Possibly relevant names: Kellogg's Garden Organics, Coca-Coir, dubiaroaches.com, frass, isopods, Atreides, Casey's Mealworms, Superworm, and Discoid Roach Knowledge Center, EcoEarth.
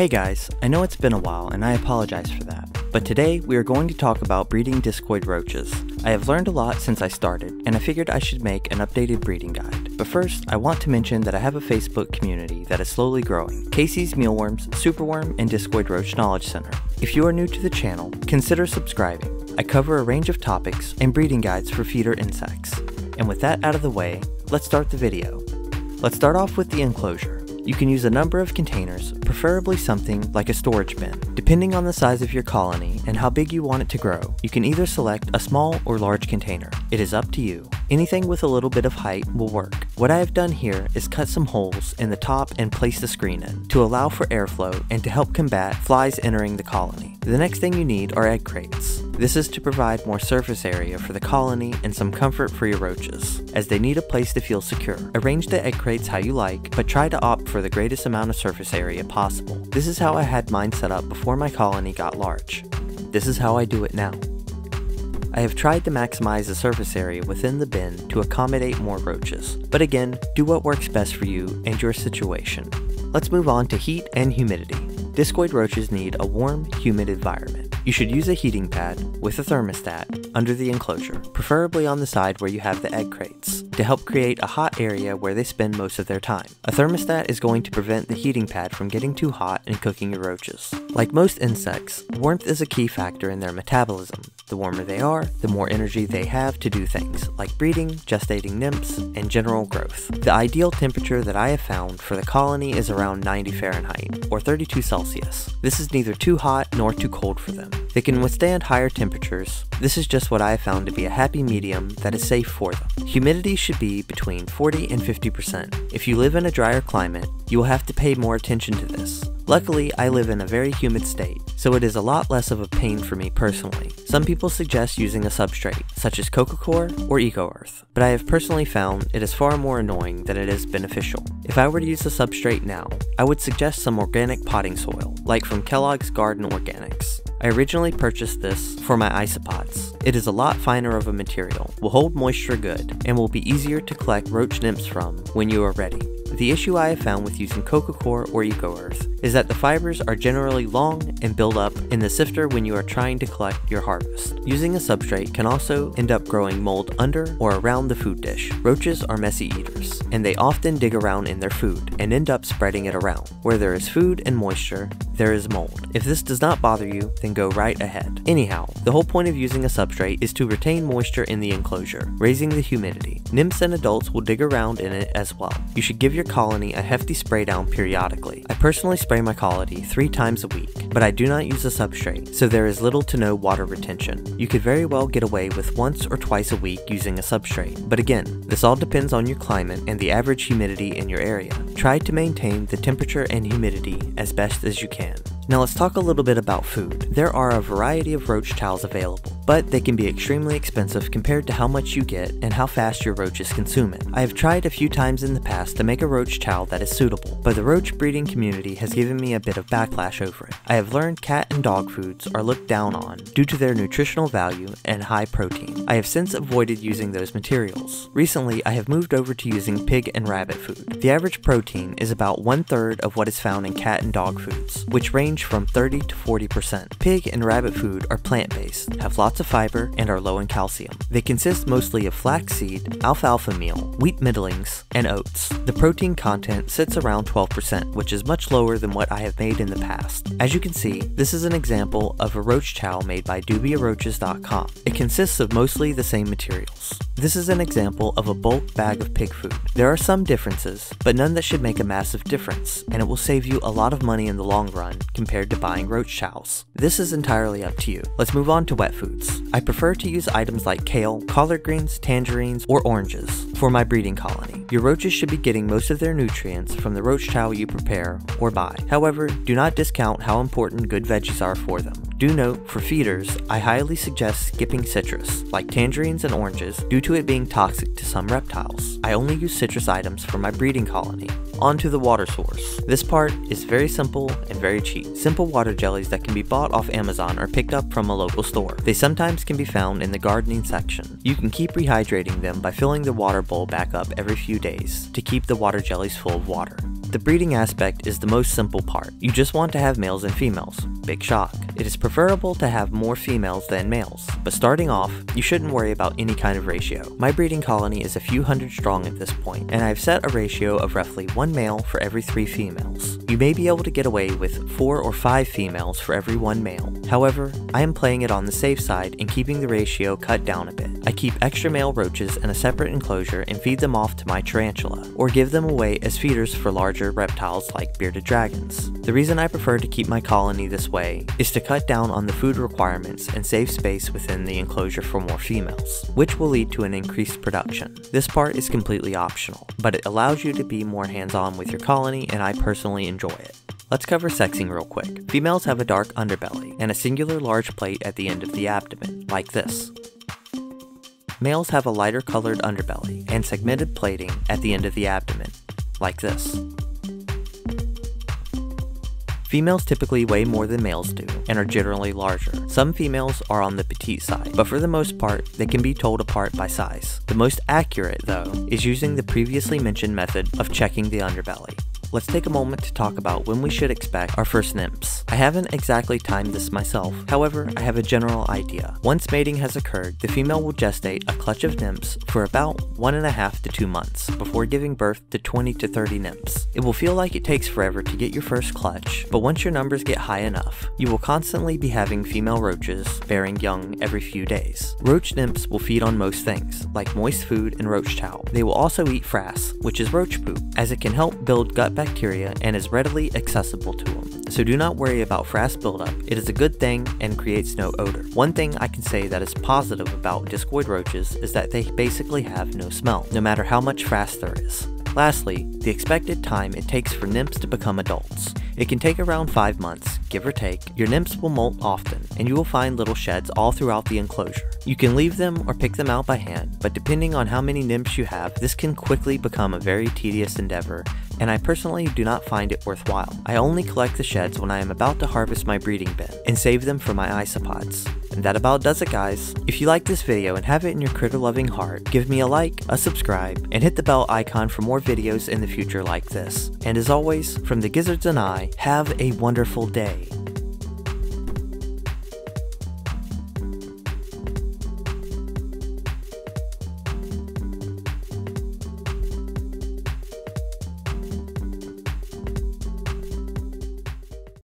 Hey guys, I know it's been a while and I apologize for that, but today we are going to talk about breeding discoid roaches. I have learned a lot since I started, and I figured I should make an updated breeding guide. But first, I want to mention that I have a Facebook community that is slowly growing, Casey's Mealworms, Superworm, and Discoid Roach Knowledge Center. If you are new to the channel, consider subscribing. I cover a range of topics and breeding guides for feeder insects. And with that out of the way, let's start the video. Let's start off with the enclosure. You can use a number of containers, preferably something like a storage bin. Depending on the size of your colony and how big you want it to grow, you can either select a small or large container. It is up to you. Anything with a little bit of height will work. What I have done here is cut some holes in the top and place the screen in to allow for airflow and to help combat flies entering the colony. The next thing you need are egg crates. This is to provide more surface area for the colony and some comfort for your roaches, as they need a place to feel secure. Arrange the egg crates how you like, but try to opt for the greatest amount of surface area possible. This is how I had mine set up before my colony got large. This is how I do it now. I have tried to maximize the surface area within the bin to accommodate more roaches, but again, do what works best for you and your situation. Let's move on to heat and humidity. Discoid roaches need a warm, humid environment. You should use a heating pad with a thermostat under the enclosure, preferably on the side where you have the egg crates, to help create a hot area where they spend most of their time. A thermostat is going to prevent the heating pad from getting too hot and cooking your roaches. Like most insects, warmth is a key factor in their metabolism. The warmer they are, the more energy they have to do things like breeding, gestating nymphs, and general growth. The ideal temperature that I have found for the colony is around 90 Fahrenheit or 32 Celsius. This is neither too hot nor too cold for them. They can withstand higher temperatures. This is just what I have found to be a happy medium that is safe for them. Humidity should be between 40 and 50%. If you live in a drier climate, you will have to pay more attention to this. Luckily, I live in a very humid state, so it is a lot less of a pain for me personally. Some people suggest using a substrate, such as Coca-Coir or EcoEarth, but I have personally found it is far more annoying than it is beneficial. If I were to use a substrate now, I would suggest some organic potting soil, like from Kellogg's Garden Organics. I originally purchased this for my isopods. It is a lot finer of a material, will hold moisture good, and will be easier to collect roach nymphs from when you are ready. The issue I have found with using Coca-Coir or EcoEarth is that the fibers are generally long and build up in the sifter when you are trying to collect your harvest. Using a substrate can also end up growing mold under or around the food dish. Roaches are messy eaters, and they often dig around in their food and end up spreading it around. Where there is food and moisture, there is mold. If this does not bother you, then go right ahead. Anyhow, the whole point of using a substrate is to retain moisture in the enclosure, raising the humidity. Nymphs and adults will dig around in it as well. You should give your colony a hefty spray down periodically. I personally spray my colony 3 times a week, but I do not use a substrate, so there is little to no water retention. You could very well get away with once or twice a week using a substrate, but again, this all depends on your climate and the average humidity in your area. Try to maintain the temperature and humidity as best as you can. Now let's talk a little bit about food. There are a variety of roach tiles available, but they can be extremely expensive compared to how much you get and how fast your roaches consume it. I have tried a few times in the past to make a roach tile that is suitable, but the roach breeding community has given me a bit of backlash over it. I have learned cat and dog foods are looked down on due to their nutritional value and high protein. I have since avoided using those materials. Recently, I have moved over to using pig and rabbit food. The average protein is about 1/3 of what is found in cat and dog foods, which range from 30 to 40%. Pig and rabbit food are plant-based, have lots of fiber, and are low in calcium. They consist mostly of flaxseed, alfalfa meal, wheat middlings, and oats. The protein content sits around 12%, which is much lower than what I have made in the past. As you can see, this is an example of a roach towel made by dubiaroaches.com. It consists of mostly the same materials. This is an example of a bulk bag of pig food. There are some differences, but none that should make a massive difference, and it will save you a lot of money in the long run compared to buying roach chows. This is entirely up to you. Let's move on to wet foods. I prefer to use items like kale, collard greens, tangerines, or oranges for my breeding colony. Your roaches should be getting most of their nutrients from the roach chow you prepare or buy. However, do not discount how important good veggies are for them. Do note, for feeders, I highly suggest skipping citrus, like tangerines and oranges, due to it being toxic to some reptiles. I only use citrus items for my breeding colony. On to the water source. This part is very simple and very cheap. Simple water jellies that can be bought off Amazon or picked up from a local store. They sometimes can be found in the gardening section. You can keep rehydrating them by filling the water bowl back up every few days to keep the water jellies full of water. The breeding aspect is the most simple part. You just want to have males and females. Big shock. It is preferable to have more females than males, but starting off, you shouldn't worry about any kind of ratio. My breeding colony is a few hundred strong at this point, and I've set a ratio of roughly 1 male for every 3 females. You may be able to get away with 4 or 5 females for every 1 male. However, I am playing it on the safe side and keeping the ratio cut down a bit. I keep extra male roaches in a separate enclosure and feed them off to my tarantula, or give them away as feeders for larger reptiles like bearded dragons. The reason I prefer to keep my colony this way is to cut down on the food requirements and save space within the enclosure for more females, which will lead to an increased production. This part is completely optional, but it allows you to be more hands-on with your colony, and I personally enjoy it. Let's cover sexing real quick. Females have a dark underbelly and a singular large plate at the end of the abdomen, like this. Males have a lighter colored underbelly and segmented plating at the end of the abdomen, like this. Females typically weigh more than males do, and are generally larger. Some females are on the petite side, but for the most part, they can be told apart by size. The most accurate, though, is using the previously mentioned method of checking the underbelly. Let's take a moment to talk about when we should expect our first nymphs. I haven't exactly timed this myself, however, I have a general idea. Once mating has occurred, the female will gestate a clutch of nymphs for about 1.5 to 2 months before giving birth to 20 to 30 nymphs. It will feel like it takes forever to get your first clutch, but once your numbers get high enough, you will constantly be having female roaches bearing young every few days. Roach nymphs will feed on most things, like moist food and roach towel. They will also eat frass, which is roach poop, as it can help build gut bacteria and is readily accessible to them. So do not worry about frass buildup. It is a good thing and creates no odor. One thing I can say that is positive about discoid roaches is that they basically have no smell, no matter how much frass there is. Lastly, the expected time it takes for nymphs to become adults. It can take around 5 months, give or take. Your nymphs will molt often, and you will find little sheds all throughout the enclosure. You can leave them or pick them out by hand, but depending on how many nymphs you have, this can quickly become a very tedious endeavor, and I personally do not find it worthwhile. I only collect the sheds when I am about to harvest my breeding bin, and save them for my isopods. And that about does it, guys. If you like this video and have it in your critter-loving heart, give me a like, a subscribe, and hit the bell icon for more videos in the future like this. And as always, from the Gizzards and I, have a wonderful day.